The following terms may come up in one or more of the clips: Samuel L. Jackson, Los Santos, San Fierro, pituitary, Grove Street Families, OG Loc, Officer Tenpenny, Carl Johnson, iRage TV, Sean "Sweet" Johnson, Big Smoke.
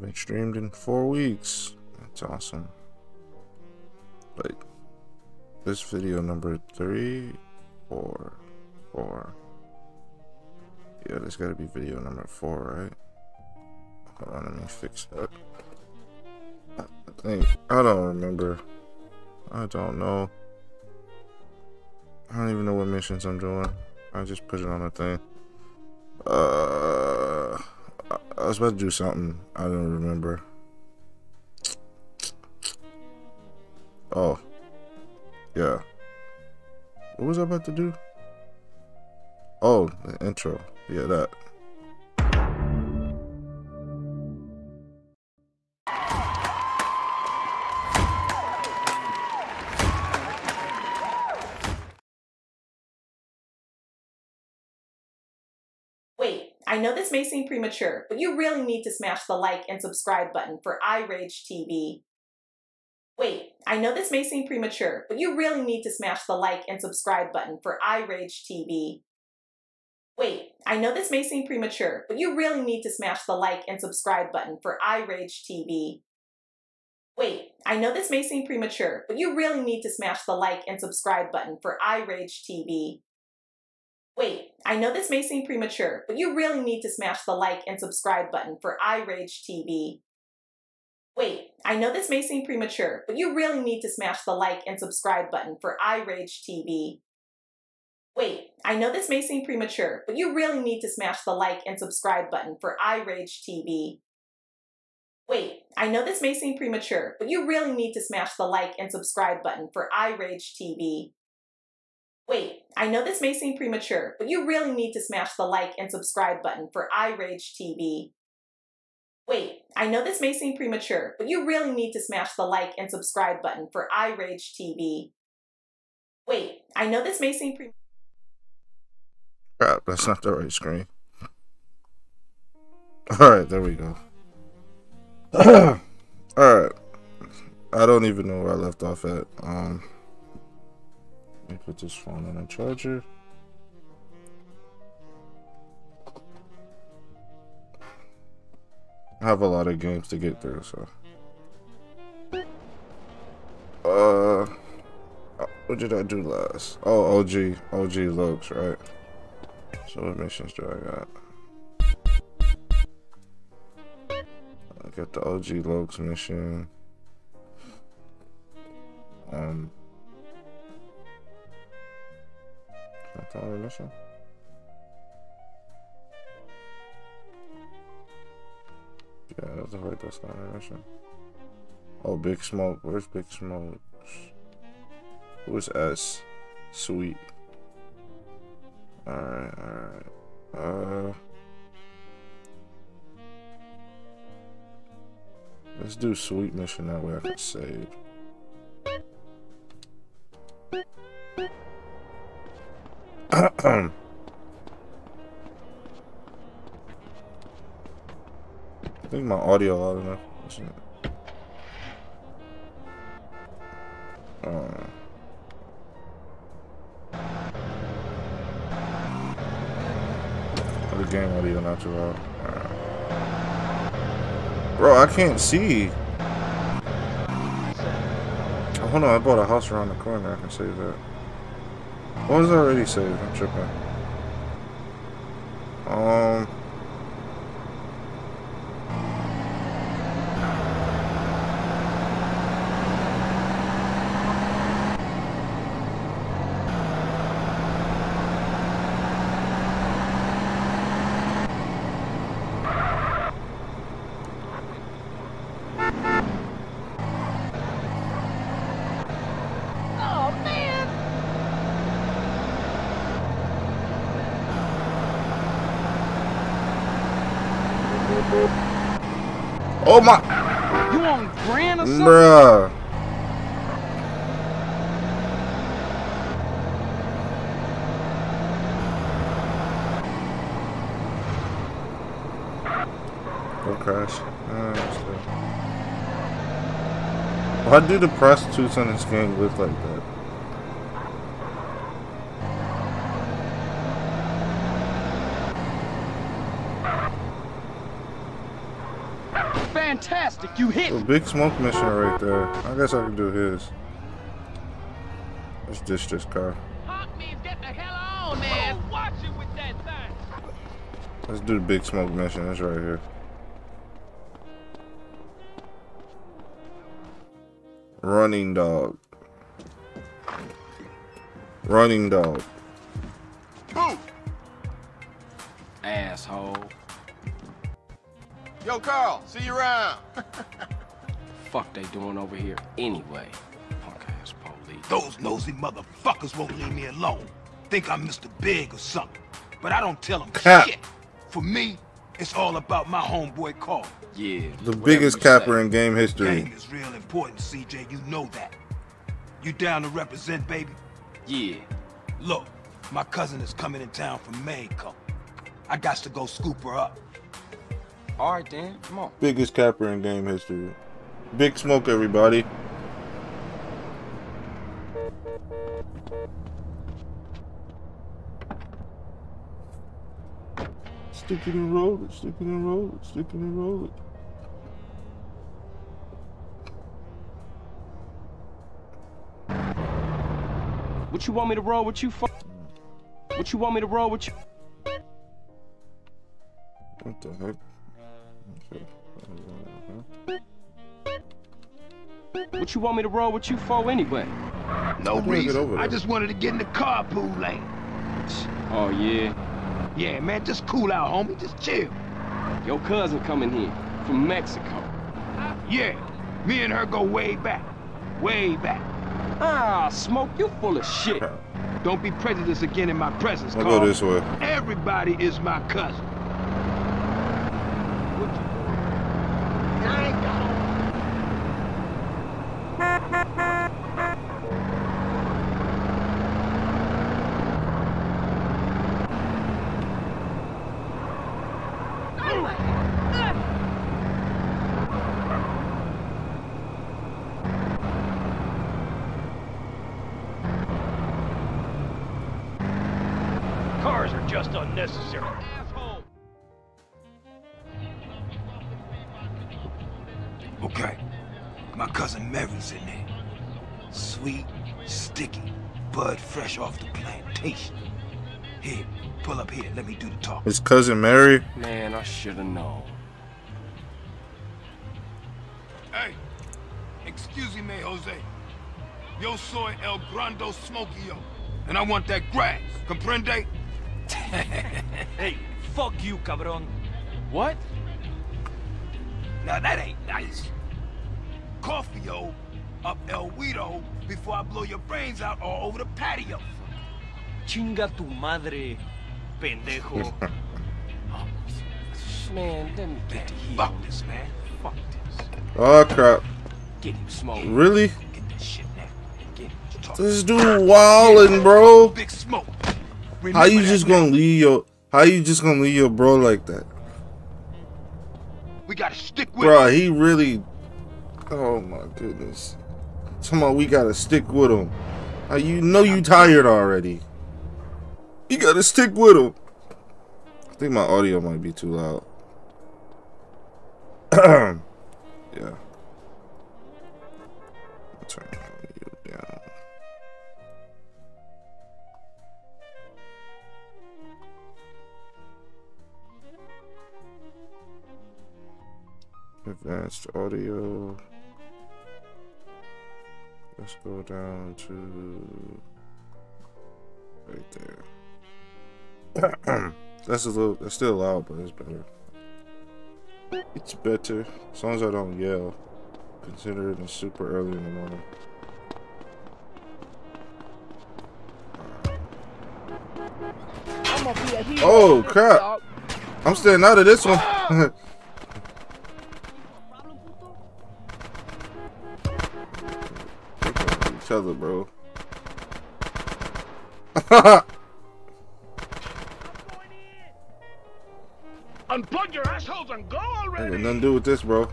haven't streamed in 4 weeks. That's awesome. Like, this video number 3, 4, 4. Yeah, there's gotta be video number 4, right? Hold on, let me fix that. I think, I don't remember. I don't know. I don't even know what missions I'm doing. I just put it on a thing. I was about to do something. I don't remember. Oh. Yeah. What was I about to do? Oh, the intro. Yeah, that. I know this may seem premature, but you really need to smash the like and subscribe button for iRage TV. Wait, I know this may seem premature, but you really need to smash the like and subscribe button for iRage TV. Wait, I know this may seem premature, but you really need to smash the like and subscribe button for iRage TV. Wait, I know this may seem premature, but you really need to smash the like and subscribe button for iRage TV. Wait, I know this may seem premature, but you really need to smash the like and subscribe button for iRage TV. Wait, I know this may seem premature, but you really need to smash the like and subscribe button for iRage TV. Wait, I know this may seem premature, but you really need to smash the like and subscribe button for iRage TV. Wait, I know this may seem premature, but you really need to smash the like and subscribe button for iRage TV. Wait, I know this may seem premature, but you really need to smash the like and subscribe button for iRage TV. Wait, I know this may seem premature, but you really need to smash the like and subscribe button for iRage TV. Wait, I know this may seem premature. Crap, that's not the right screen. Alright, there we go. Alright. I don't even know where I left off at. Let me put this phone on a charger. I have a lot of games to get through, so. What did I do last? Oh, OG Locs, right? So what missions do I got? I got the OG Locs mission. That's the only mission. Yeah, that's right, that's the only mission. Oh, Big Smoke. Where's Big Smoke? Who's S? Sweet. Alright, alright. Let's do Sweet mission, that way I can save. I think my audio loud enough. Isn't it? The game audio not too loud. Bro, I can't see. Oh, hold on, I bought a house around the corner. I can save that. What was already saved? I'm tripping. Oh my! You on grand or something? Bruh. Don't crash. Why do the prostitutes on this game look like that? Fantastic, you hit. A Big Smoke mission right there. I guess I can do his. Let's ditch this car. Hawk means get the hell on, man. Oh, watch it with that thing. Let's do the Big Smoke mission. That's right here. Running dog. Running dog. Boot. Asshole. Yo, Carl, see you around. Fuck they doing over here anyway? Punk ass police. Those nosy motherfuckers won't leave me alone. Think I'm Mr. Big or something. But I don't tell them shit. For me, it's all about my homeboy Carl. Yeah. The biggest capper in game history. Game is real important, CJ. You know that. You down to represent, baby? Yeah. Look, my cousin is coming in town from Mexico. I got to go scoop her up. All right, then. Come on. Biggest capper in game history. Big Smoke, everybody. Stick it and roll it. Stick it and roll it. Stick it and roll it. What you want me to roll with you for? What you want me to roll with you? What the heck? What you want me to roll with you for anyway? No reason. I just wanted to get in the carpool lane. Oh yeah. Yeah, man, just cool out, homie. Just chill. Your cousin coming here from Mexico. Yeah, me and her go way back, way back. Ah, Smoke, you full of shit. Don't be prejudiced again in my presence, Carl. I'll go this way. Everybody is my cousin. Cars are just unnecessary. Asshole. Okay, my cousin Mary's in there. Sweet, sticky, bud fresh off the plantation. Here, pull up here, let me do the talk. His cousin Mary? Man, I should have known. Hey, excuse me, Jose. Yo soy el grande smokio, and I want that grass, comprende? Hey, fuck you, cabron. What? Now that ain't nice. Coffee-o up El Guido before I blow your brains out all over the patio. Chinga tu madre, pendejo. Oh, man, let me get to here. Fuck this, man. Fuck this. Oh, crap. Get him, Smoke. Really? Get that shit now. Get him. This dude wildin', bro. Big Smoke. Remember how you just gonna leave your bro like that? We gotta stick with him. Bro, he really. Oh my goodness. Somehow we gotta stick with him. You know you tired already. You gotta stick with him. I think my audio might be too loud. Yeah. I'll turn my audio down. Advanced audio. Let's go down to right there. That's still loud, but it's better. It's better. As long as I don't yell. Considering it's super early in the morning. Oh crap! I'm staying out of this one. Other, bro. Unplug your assholes and go already. Ain't nothing to do with this, bro.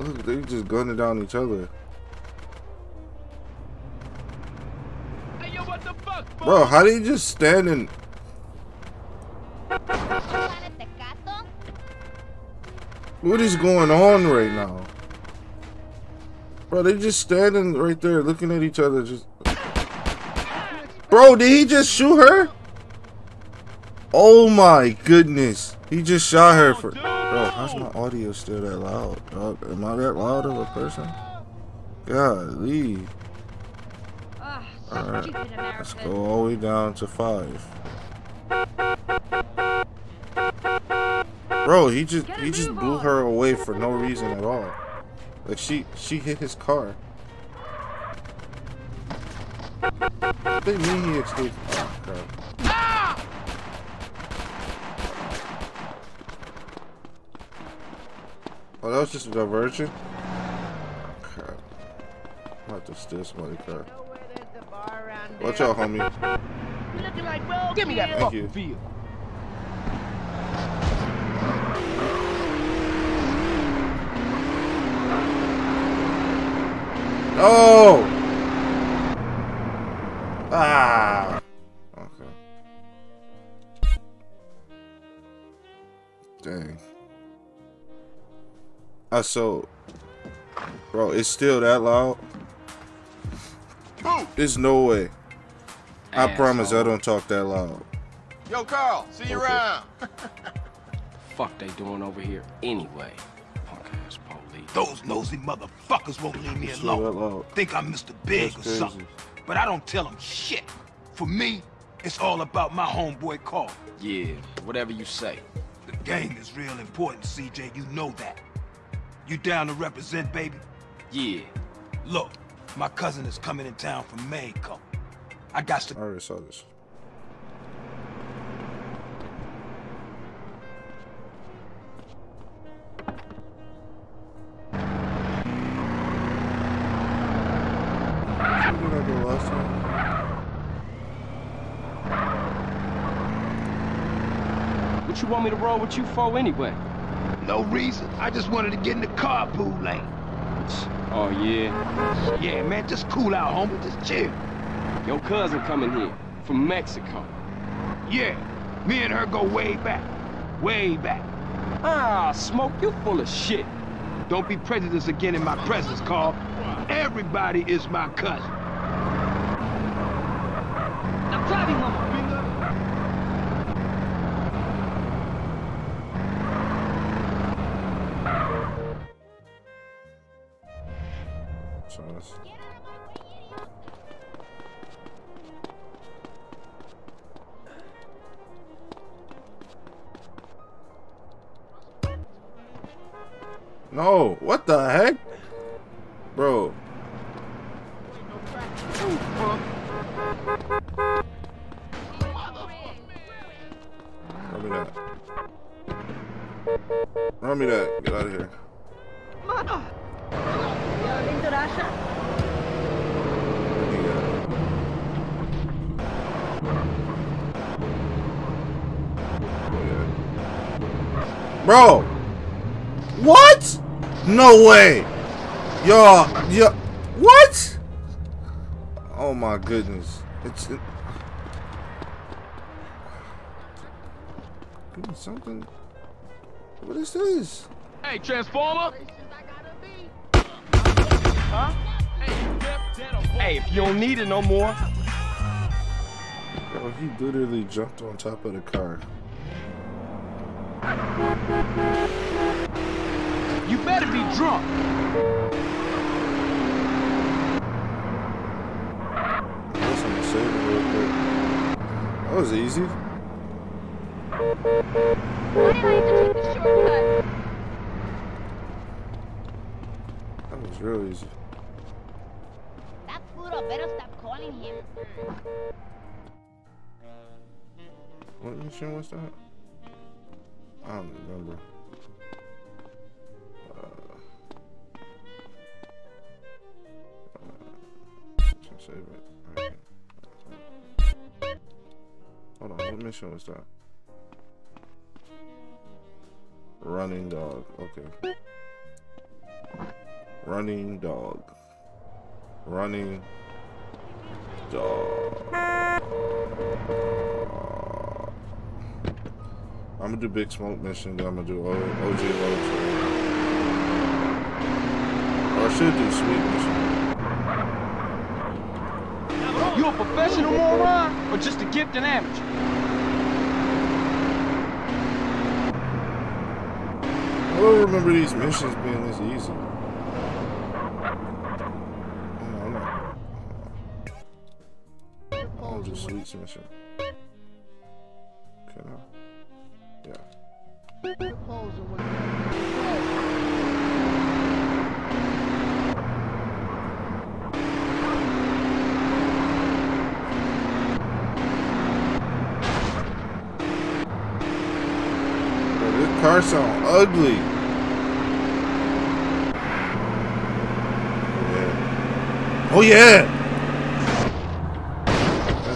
Look, they just gunning down each other. Hey, yo, what the fuck, bro, how do you just stand and? What is going on right now? Bro, they just standing right there looking at each other. Just, bro, did he just shoot her? Oh my goodness. He just shot her for... Bro, how's my audio still that loud? Bro, am I that loud of a person? Golly. Alright, let's go all the way down to 5. Bro, he just blew her away for no reason at all. Like she hit his car. They mean he escaped. Oh crap. Oh, that was just a diversion? Oh, crap. I'm about to steal somebody's car. Watch out, homie. Like, well, give me that fucking feel. Oh! Ah! Okay. Dang. So... Bro, it's still that loud? There's no way. I promise I don't talk that loud. Yo, Carl, see you around. Fuck they doing over here anyway. Punk ass police. Those nosy motherfuckers won't leave me alone. Think I'm Mr. Big or something. But I don't tell them shit. For me, it's all about my homeboy Carl. Yeah, whatever you say. The game is real important, CJ. You know that. You down to represent, baby? Yeah. Look, my cousin is coming in town from Mexico. I got to. I already saw this. What you want me to roll with you for anyway? No reason. I just wanted to get in the carpool lane. Oh yeah. Yeah, man, just cool out, homie. Just chill. Your cousin coming here from Mexico. Yeah, me and her go way back. Way back. Ah, Smoke, you full of shit. Don't be prejudiced again in my presence, Carl. Everybody is my cousin. I'm driving home. No, what the heck? Bro. Run me that. Run me that. Get out of here. Bro! What? No way! Yo, what? Oh my goodness. It's give me something. What is this? Hey, Transformer! Huh? Hey, if you don't need it no more. Bro, he literally jumped on top of the car. You better be drunk. That was easy. That was real easy. That fool better stop calling him. What mission was that? I don't remember. Save it. All right. Hold on, what mission was that? Running dog. Okay. Running dog. Running dog. I'm gonna do Big Smoke mission. Then I'm gonna do OG Loc. should do sweepers. You a professional moron or just a gifted amateur? I don't remember these missions being this easy. I'm just sweet mission. Okay, now. Yeah. Bro, this car sound ugly. Yeah. Oh yeah!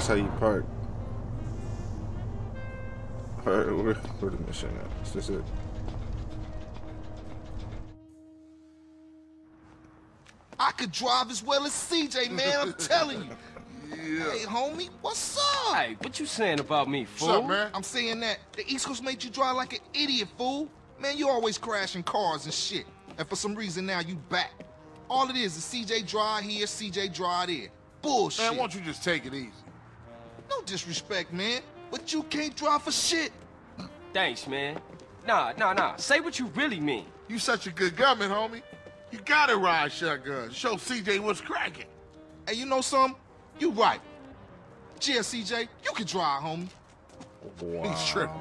How you park. Alright, we're the mission now. That's just it. I could drive as well as CJ, man, I'm telling you. Yeah. Hey, homie, what's up? Hey, what you saying about me, fool? What's up, man? I'm saying that the East Coast made you drive like an idiot, fool. Man, you always crashing cars and shit. And for some reason now you back. All it is CJ drive here, CJ drive there. Bullshit. Man, why don't you just take it easy? No disrespect, man, but you can't drive for shit. Thanks, man. Nah. Say what you really mean. You such a good gunman, homie. You gotta ride shotgun. Show CJ what's cracking. Hey, you know something? You right. Yeah, CJ, you can drive, homie. Wow. He's tripping.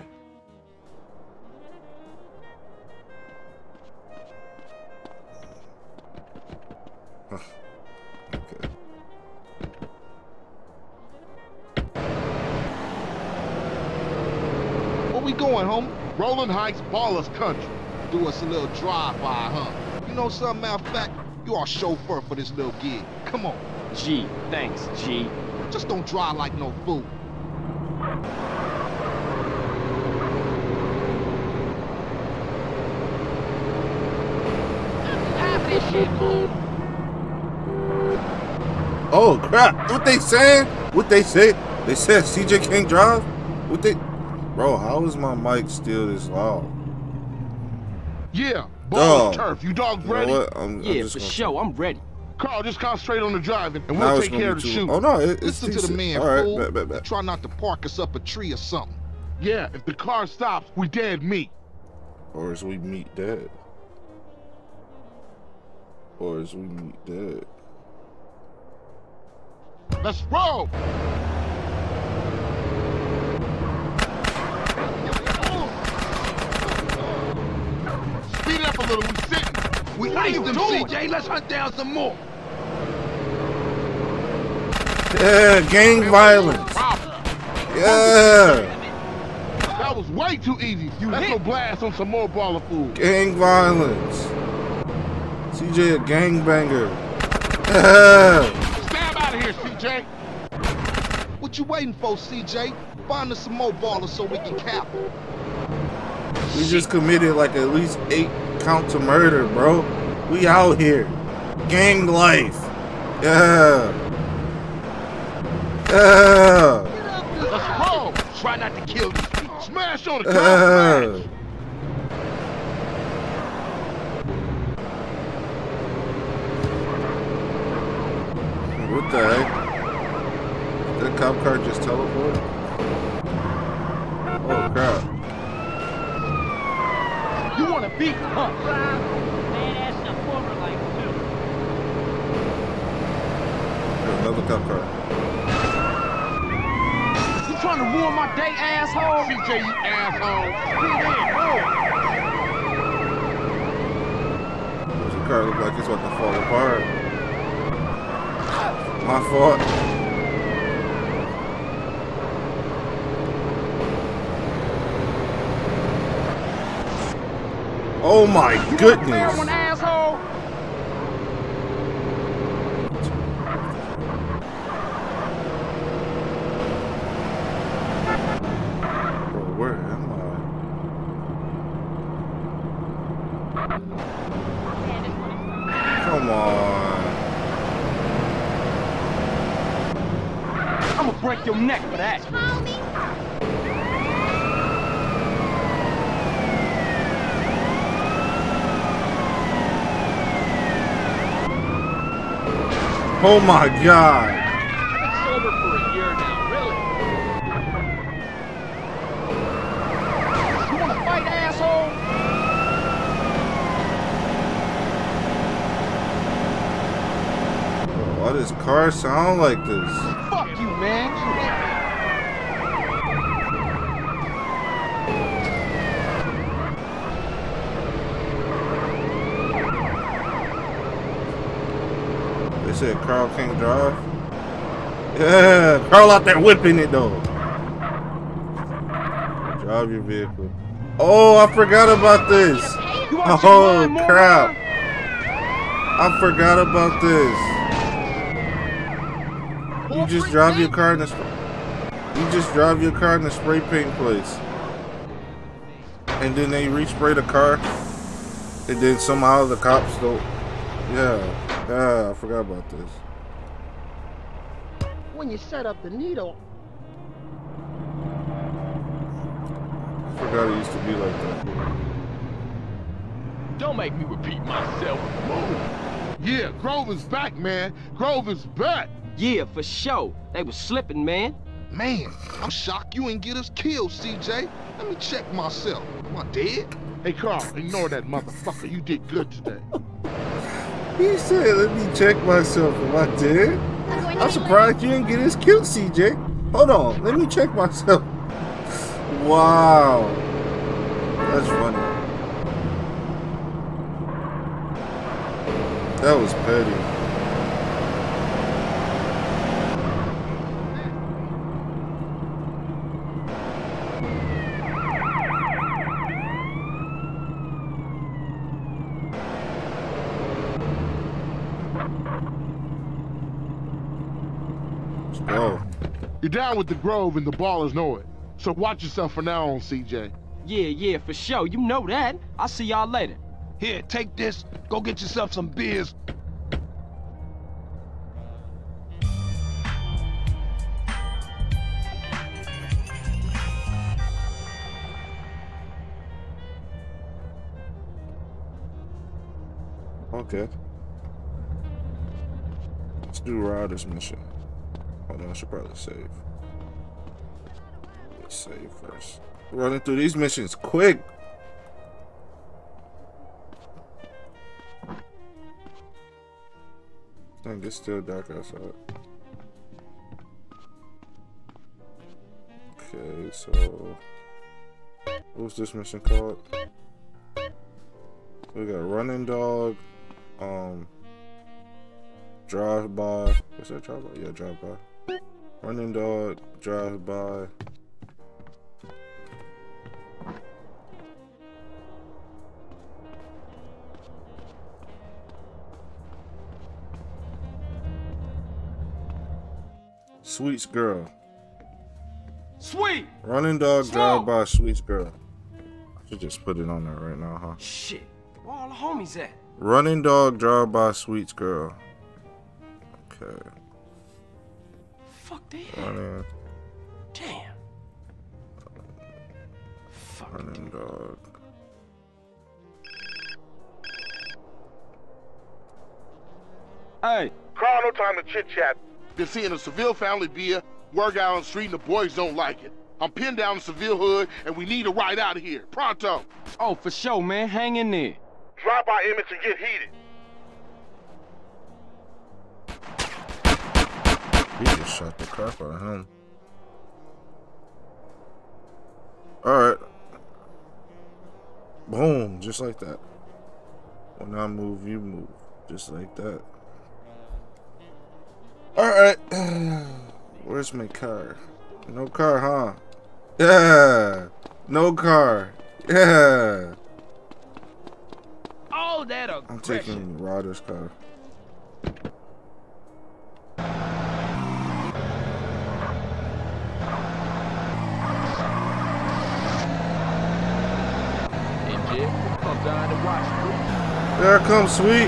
Okay. We going, home? Rolling Heights, Ballers Country. Do us a little drive-by, huh? You know something, matter of fact, you are a chauffeur for this little gig. Come on. G, thanks, G. Just don't drive like no fool. Oh, crap. What they saying? What they say? They said CJ can't drive? What they... Bro, how is my mic still this loud? Yeah, ball turf. You dog ready? You know I'm for sure. I'm ready. Carl, just concentrate on the driving, and we'll take care of the shooting. Oh no, it's listen to the man, fool. Right, bet. Try not to park us up a tree or something. Yeah, if the car stops, we dead meat. Or as we meet dead. Let's roll. Little, we sitting. We nice them, CJ. Let's hunt down some more. Yeah, gang violence. Yeah. That was way too easy. You let's go blast on some more baller food. Gang violence. CJ a gangbanger. Yeah. Stab out of here, CJ. What you waiting for, CJ? Find us some more ballers so we can cap. We just committed like at least 8 counts of murder, bro. We out here. Gang life. Yeah. Yeah. Let's roll. Try not to kill you. Smash on the car. What the heck? Did the cop car just teleport? Oh, crap. You want to beat up? Man, that's the former life, too. Another cop car. You trying to ruin my day, asshole? CJ, you asshole. Does your car look like it's about to fall apart? My fault. Oh my goodness! Bro, where am I? Come on! I'm gonna break your neck for that. Oh my God. I've been sober for a year now, really. You wanna fight, asshole? Why does car sound like this? Fuck you, man. Said Carl can't drive. Yeah, Carl out there whipping it though. Drive your vehicle. Oh, I forgot about this. Oh crap! I forgot about this. You just drive your car in the. You just drive your car in the spray paint place, and then they respray the car, and then somehow the cops don't. Yeah. Ah, I forgot about this. When you set up the needle. I forgot it used to be like that. Don't make me repeat myself. Move. Yeah, Grove is back, man. Grove is back. Yeah, for sure. They was slipping, man. Man, I'm shocked you ain't get us killed, CJ. Let me check myself. Am I dead? Hey, Carl, ignore that motherfucker. You did good today. He said, let me check myself. Am I dead? I'm surprised you didn't get as killed, CJ. Hold on. Let me check myself. Wow. That's funny. That was petty. You're down with the Grove and the ballers know it. So watch yourself for now on, CJ. Yeah, for sure. You know that. I'll see y'all later. Here, take this. Go get yourself some beers. Okay. Let's do Ryder's mission. Hold on, I should probably save. Let's save first. We're running through these missions quick. I think it's still dark outside. Okay, so what's this mission called? We got running dog, drive by. What's that drive by? Yeah, drive by. Running dog, drive by. Sweets girl. Sweet! Running dog, drive by, sweets girl. I should just put it on there right now, huh? Shit. Where all the homies at? Running dog, drive by, sweets girl. Okay. Fuck they had. Damn. Fuck. Running dog. Hey. Carl, no time to chit chat. Been seeing a Seville family beer, work out on the street and the boys don't like it. I'm pinned down in Seville hood and we need a ride out of here. Pronto. Oh, for sure, man. Hang in there. Drop our image and get heated. He just shot the crap out of him. Alright. Boom. Just like that. When I move, you move. Just like that. Alright. Where's my car? No car, huh? Yeah. No car. Yeah. All that aggression. I'm taking Ryder's car. There comes Sweet.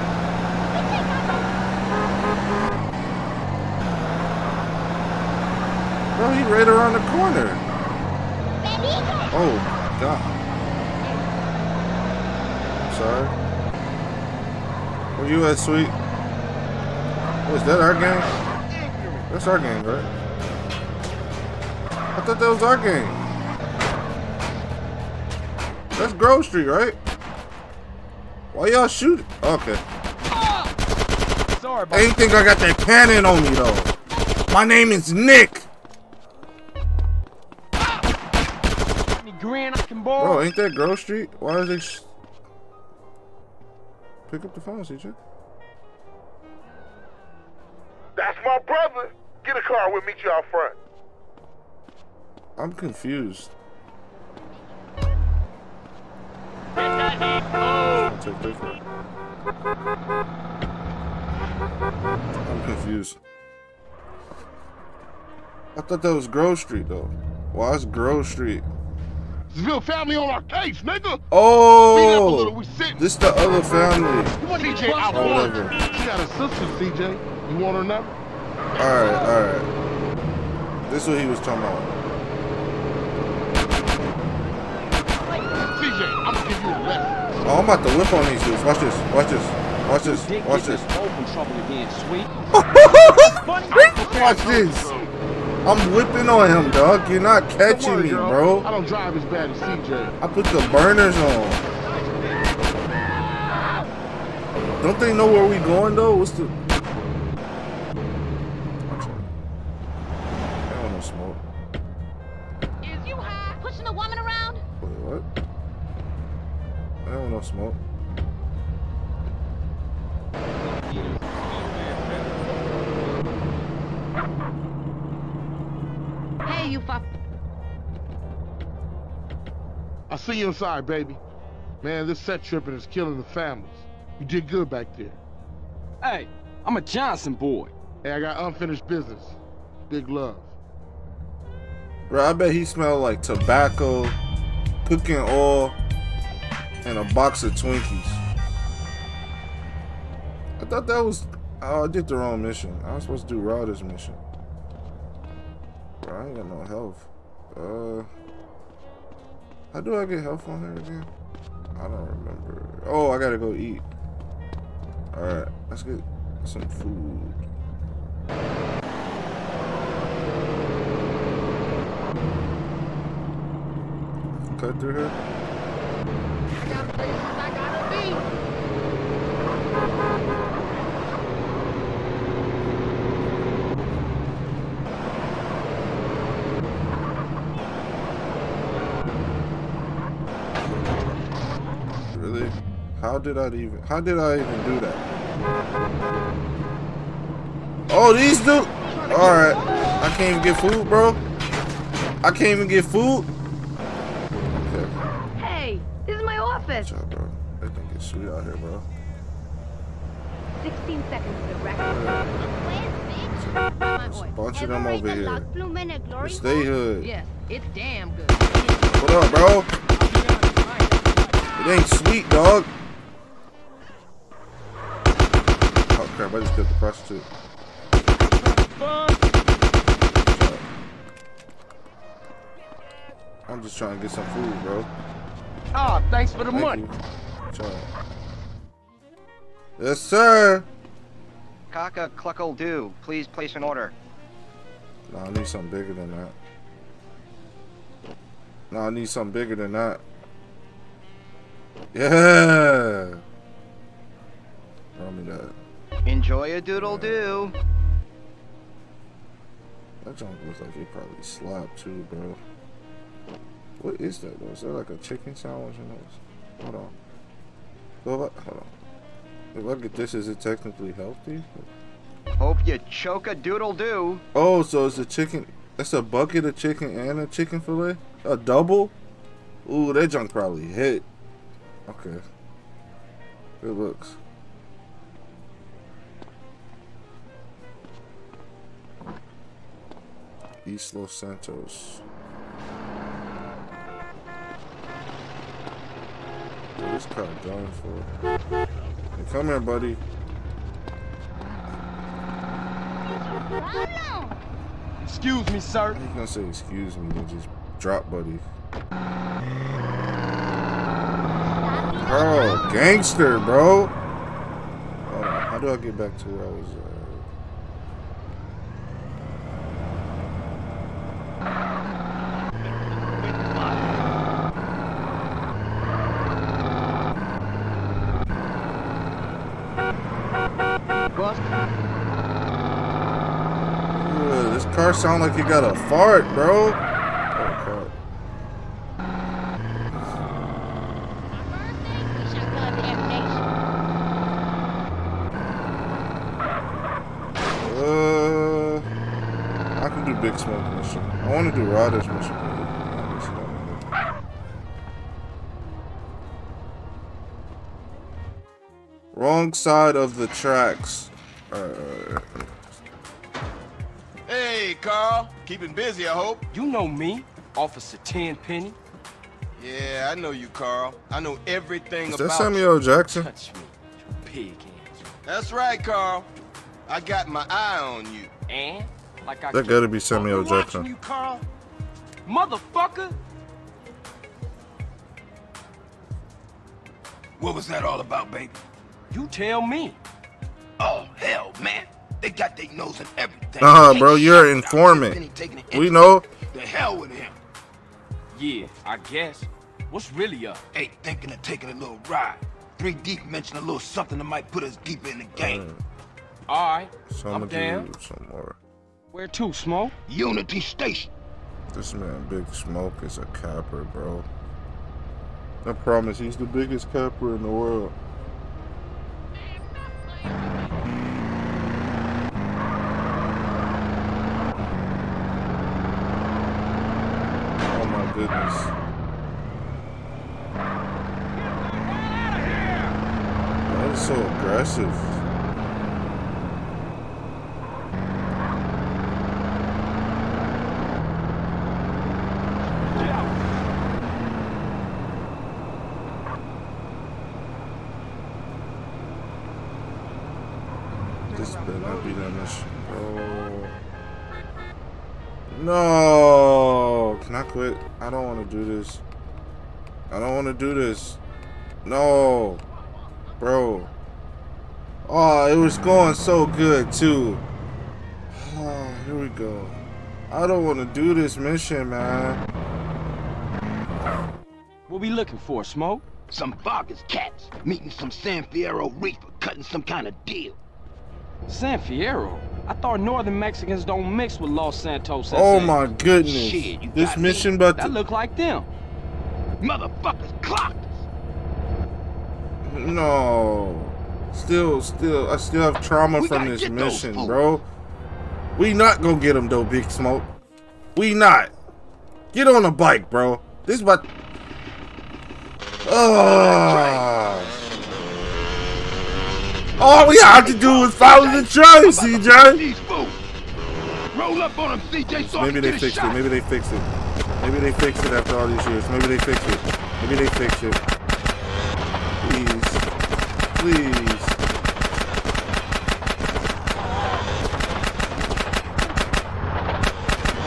Bro, he right around the corner. Oh, God. Sorry. Where you at, Sweet? Is that our game? That's our game, right? I thought that was our game. That's Grove Street, right? Why y'all shooting? Okay. Sorry, buddy. Ain't think I got that cannon on me though. My name is Nick. Bro, ain't that Grove Street? Why is it? Pick up the phone, CJ. That's my brother. Get a car. We'll meet you out front. I'm confused. I'm confused. I thought that was Grove Street though. Why is Grove Street? Family on our case, nigga. Oh, this the other family. CJ, I want her. She got a sister, CJ. You want her number? All right. This is what he was talking about. CJ, I'm gonna give you a lesson. Oh, I'm about to whip on these dudes. Watch this. Watch this. Watch this. Watch this. Watch this. I'm whipping on him, dog. You're not catching me, bro. I don't drive as bad as CJ. I put the burners on. Don't they know where we going though? What's the? I don't want no smoke. Is you high pushing a woman around? Wait, what? I don't want no smoke. I'll see you inside, baby. Man, this set tripping is killing the families. You did good back there. Hey, I'm a Johnson boy. Hey, I got unfinished business. Big love. Bro, I bet he smelled like tobacco, cooking oil, and a box of Twinkies. I thought that was... Oh, I did the wrong mission. I was supposed to do Ryder's mission. Bro, I ain't got no health. How do I get health on here again? I don't remember. Oh, I gotta go eat. Alright, let's get some food. Cut through here. I got places I gotta be. How did I even do that? Oh, these dudes. All right, I can't even get food, bro. I can't even get food. Okay. Hey, this is my office. Good job, bro. They think it's sweet out here, bro. 16 seconds to wreck. There's a bunch of them over here. Stay hood. Yes, it's damn good. What up, bro? It ain't sweet, dog. Oh crap, I just killed the prostitute. I'm just trying to get some food, bro. Ah, oh, thanks for the money. Yes, sir. Kaka cluckle do. Please place an order. Nah, I need something bigger than that. Nah, I need something bigger than that. Yeah. Tell me that. Enjoy a doodle do. That junk looks like it probably slopped too, bro. What is that though? Is that like a chicken sandwich or what? Hold on. If I get this, is it technically healthy? Hope you choke a doodle do. Oh, so it's a chicken. That's a bucket of chicken and a chicken fillet? A double? Ooh, that junk probably hit. Okay. Good looks. East Los Santos. What is Carl Johnson for? Hey, come here, buddy. Excuse me, sir. He's gonna say excuse me and just drop, buddy. Bro, gangster, bro. How do I get back to where I was lost. Ooh, this car sound like you got a fart, bro. I can do Big Smoke mission. I want to do Ryder's mission. Wrong side of the tracks. Hey, Carl. Keeping busy, I hope. You know me, Officer Tenpenny. Yeah, I know you, Carl. I know everything about you. Is that Samuel L Jackson? Touch me, you pig ass. That's right, Carl. I got my eye on you. And? Like I that gotta be Samuel L Jackson. You, Carl. Motherfucker! What was that all about, baby? You tell me. Oh, hell, man. They got their nose in everything. Bro, you're an informant. We know. The hell with him. Yeah, I guess. What's really up? Hey, thinking of taking a little ride. 3D mentioned a little something that might put us deeper in the game. Alright, I'm down. Where to, Smoke? Unity Station. This man, Big Smoke, is a capper, bro. I promise, he's the biggest capper in the world. That's so aggressive. This better not be that much. Oh. No, can I quit? I don't want to do this. I don't want to do this. No, bro. Oh, it was going so good too. Oh, here we go. I don't want to do this mission, man. What we looking for, Smoke? Some Vargas cats meeting some San Fierro reefer, cutting some kind of deal. San Fierro? I thought northern Mexicans don't mix with Los Santos. Oh my goodness! Shit, this mission, but that look like them. Motherfuckers clocked us. No, I still have trauma from this mission, bro. We not gonna get them though, Big Smoke. We not. Get on a bike, bro. This about. All we have to do is follow the train, CJ. Roll up on them, CJ. Maybe they fixed it. Maybe they fixed it. Maybe they fixed it after all these years. Maybe they fixed it. Maybe they fixed it. Please, please.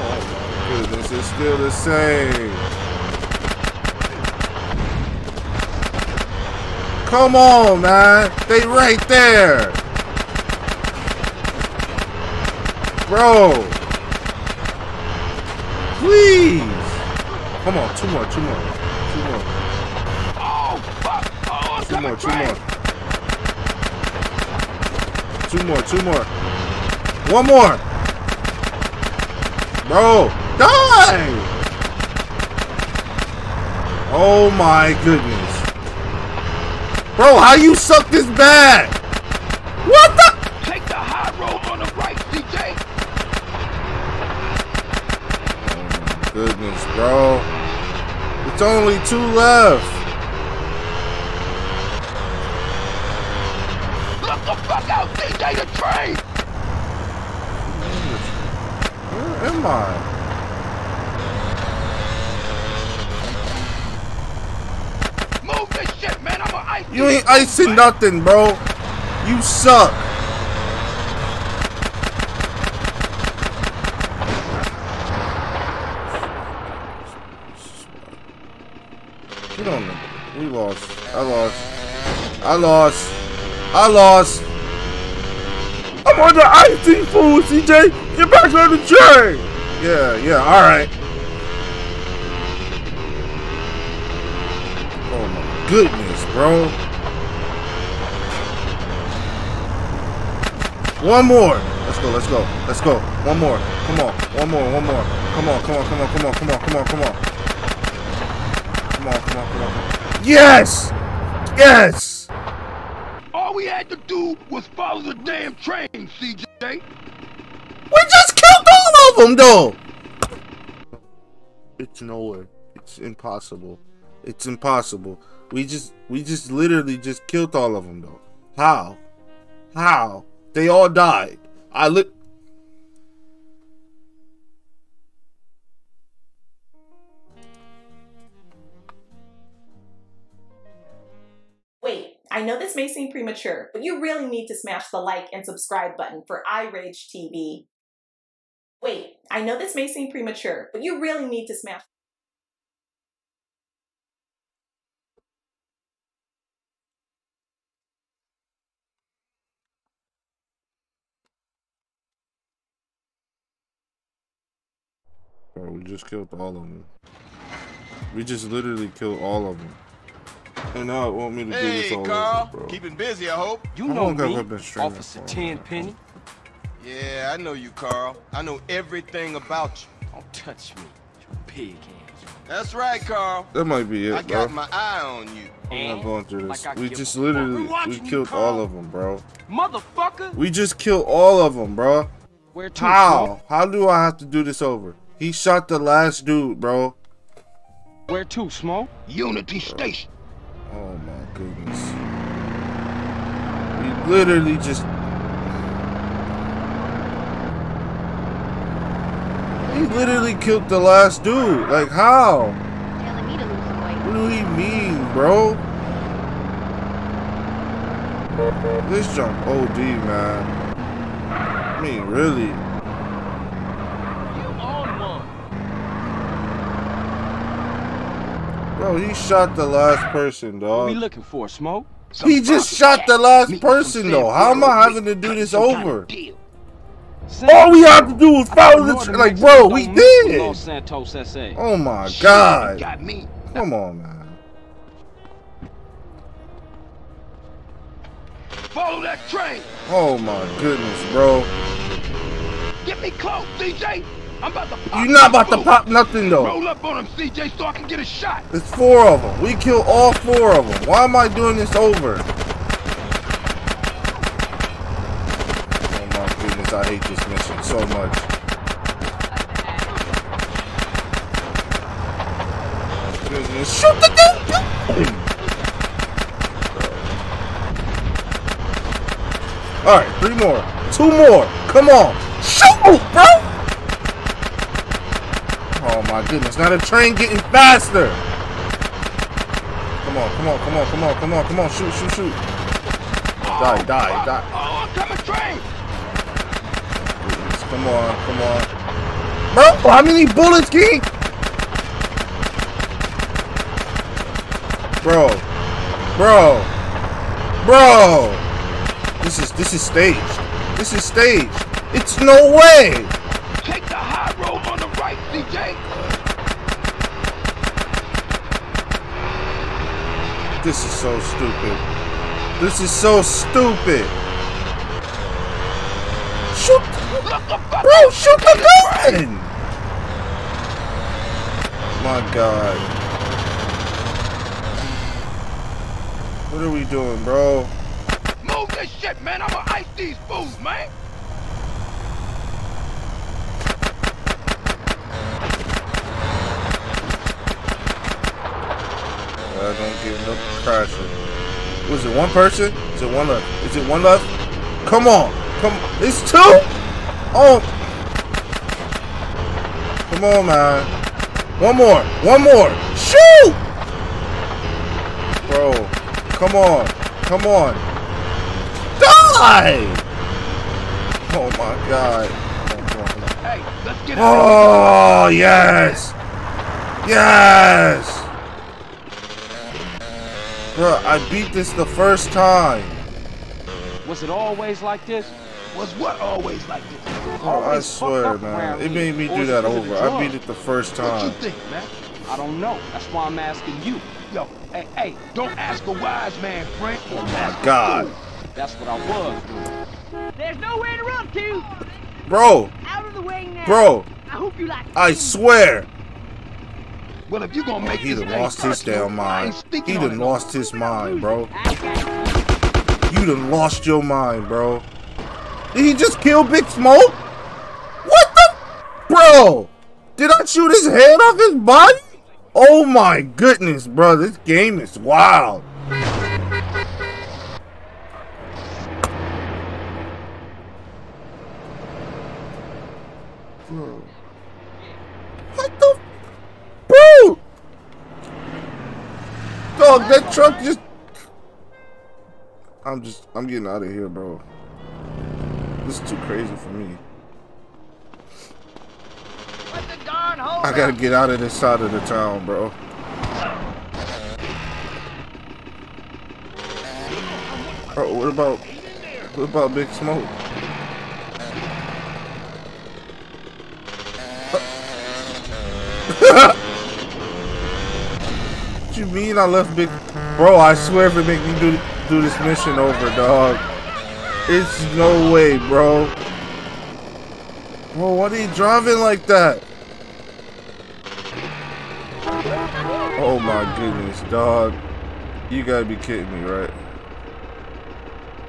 Oh my goodness, it's still the same. Come on, man. They right there. Bro. Please. Come on, two more, two more. Two more. Oh, fuck. Oh, two more, two more. Two more, two more. One more. Bro, die. Oh, my goodness. Bro, how you suck this bad? What the? Take the high road on the right, DJ. Oh my goodness, bro. It's only two left. Look the fuck out, DJ, the train. Where am I? You ain't icing nothing, bro. You suck. Get on them. We lost. I lost. I lost. I lost. I'm on the IT fool, CJ. Get back on the train. Yeah, yeah, alright. Oh my goodness, bro. One more. Let's go, let's go, let's go. One more. Come on. One more, one more. Come on, come on, come on, come on, come on, come on, come on. Come on, come on, come on. Yes! Yes! All we had to do was follow the damn train, CJ. We just killed all of them, though! It's nowhere. It's impossible. It's impossible. We just literally just killed all of them, though. How? How? They all died. Wait, I know this may seem premature, but you really need to smash the like and subscribe button for iRage TV. Wait, I know this may seem premature, but you really need to smash. We just killed all of them. We just literally killed all of them. And now it want me to do this all over, bro. Keeping busy, I hope. You know me, Officer Tenpenny. Yeah, I know you, Carl. I know everything about you. Don't touch me, you pig hands. That's right, Carl. That might be it, bro. I got my eye on you. I'm not going through this. We just literally killed all of them, bro. Motherfucker. We just killed all of them, bro. Where to? How? How do I have to do this over? He shot the last dude, bro. Where to, Smoke? Unity Station. Oh my goodness. We literally just... He literally killed the last dude. Like, how? What do he mean, bro? This jump OD, man. I mean, really. Bro, he shot the last person, dog. What are we looking for, Smoke? He just shot the last person, though. How am I having to do this over? All we have to do is follow the train. Like, bro, we did. Los Santos, SA. Oh my God. Come on, man. Follow that train. Oh my goodness, bro. Get me close, CJ. I'm about to pop. You're not about to pop nothing, though. Roll up on him, CJ, so I can get a shot. It's four of them. We kill all four of them. Why am I doing this over? Oh my goodness, I hate this mission so much. Oh my goodness. Shoot the dude! All right, three more, two more. Come on, shoot, bro! Oh my goodness, now the train getting faster! Come on, come on, come on, come on, come on, come on, shoot, shoot, shoot. Die, die, die. Oh, I'm coming, train! Goodness, come on, come on. Bro, how many bullets, King? Bro. Bro. Bro. This is staged. This is staged. It's no way! Take the high road on the right, DJ. This is so stupid. This is so stupid. Shoot, bro! Shoot the gun! My God. What are we doing, bro? Move this shit, man! I'ma ice these fools, man. I don't give no crashing. Was it one person? Is it one left? Is it one left? Come on. Come on. It's two. Oh. Come on, man. One more. One more. Shoot. Bro. Come on. Come on. Die. Oh, my God. Hey, let's get it. Oh, yes. Yes. Bro, I beat this the first time. Was it always like this? Was what always like this? Oh, I swear, man. It made me do that over. I beat it the first time. What you think, man? I don't know. That's why I'm asking you. Yo, hey, don't ask a wise man, Frank. Oh my God. That's what I was doing. There's nowhere to run to. Bro. Out of the way now. Bro. I hope you like it. I swear. Well, if you gonna make he done lost his damn mind. He done lost his mind, bro. You done lost your mind, bro. Did he just kill Big Smoke? What the? Bro. Did I shoot his head off his body? Oh my goodness, bro. This game is wild. Bro. What the? Bro! Dog, that truck just... I'm getting out of here, bro. This is too crazy for me. I gotta get out of this side of the town, bro. Bro, what about Big Smoke? What you mean I left Big? Bro, I swear if it make me do this mission over, dog. It's no way, bro. Bro, why are you driving like that? Oh my goodness, dog. You gotta be kidding me, right?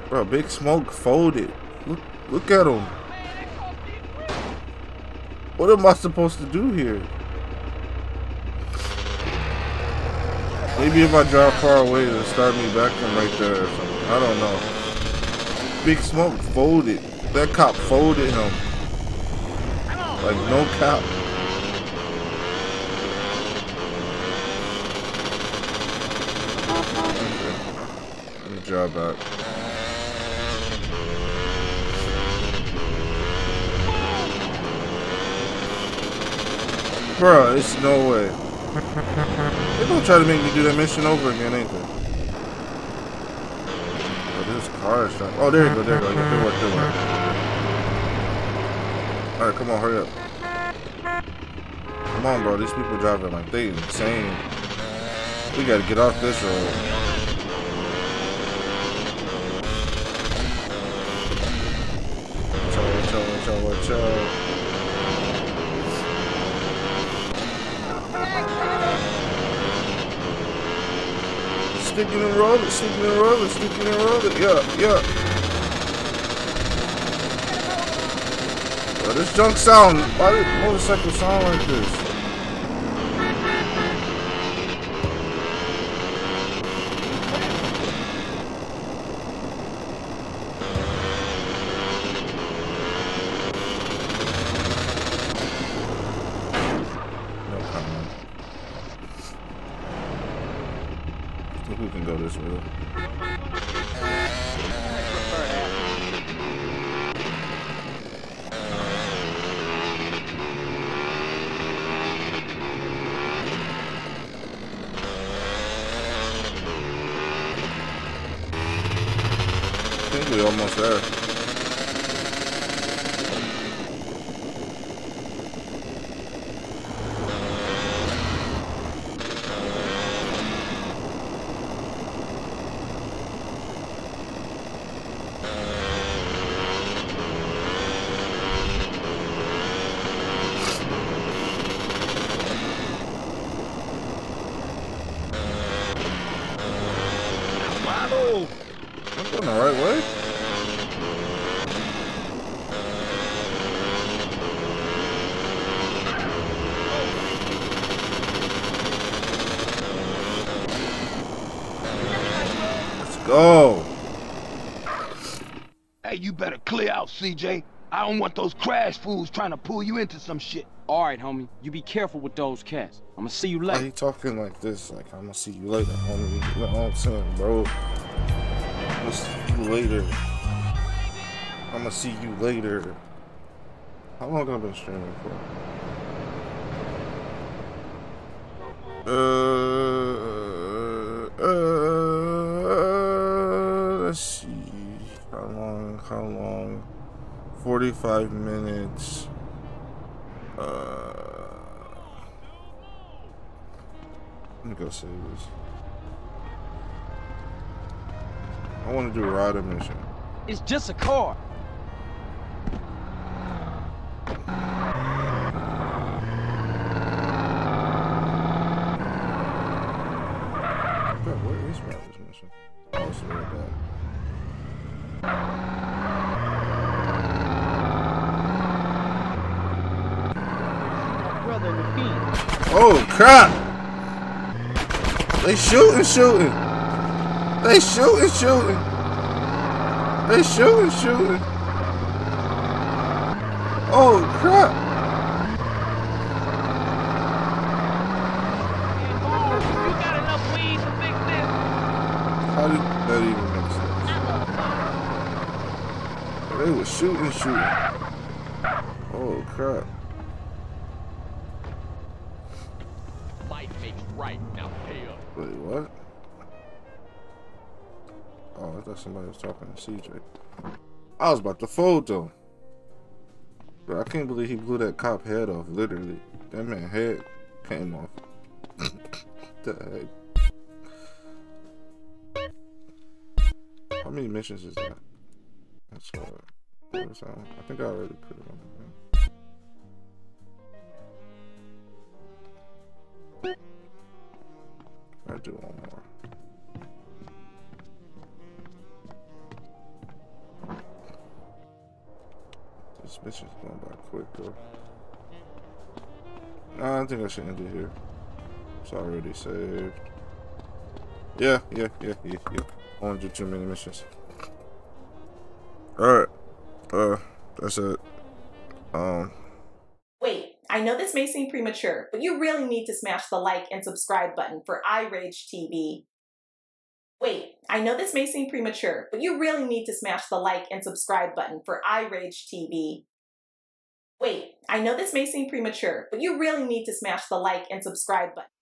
Bro, Big Smoke folded. Look at him. What am I supposed to do here? Maybe if I drive far away, it'll start me back from right there or something. I don't know. Big Smoke folded. That cop folded him. Like, no cop. Okay. Let me drive back. Bro, it's no way. They don't try to make me do that mission over again, ain't they? Oh, there's cars. Oh, there you go, there you go. Good work, good work. Alright, come on, hurry up. Come on, bro. These people driving like they insane. We gotta get off this road. Watch out, watch out, watch out. Sticking and rolling, sticking and rolling, sticking and rolling. Yeah, yeah. Yo, this junk sound. Why did motorcycle sound like this? We're almost there. I'm going the right way. Go. Hey, you better clear out, CJ. I don't want those crash fools trying to pull you into some shit. All right, homie. You be careful with those cats. I'm gonna see you later. Why are you talking like this? Like, I'm gonna see you later, homie. You know what I'm saying, bro? I'm gonna see you later. I'm gonna see you later. How long have I been streaming for? Let's see, how long, 45 minutes, let me go save this. I want to do a rider mission. It's just a car. Oh crap! They shooting. Oh crap! You got enough weed to fix this. How did that even make sense? They were shooting. Oh crap! Wait, what? Oh, I thought somebody was talking to CJ. I was about to fold though. Bro, I can't believe he blew that cop head off, literally. That man's head came off. The heck? How many missions is that? That's I think I already put it on the thing. I do one more. This mission's going by quick though. Nah, I think I should end it here. It's already saved. Yeah. I want to do too many missions. Alright. That's it. I know this may seem premature, but you really need to smash the like and subscribe button for iRage TV. Wait, I know this may seem premature, but you really need to smash the like and subscribe button.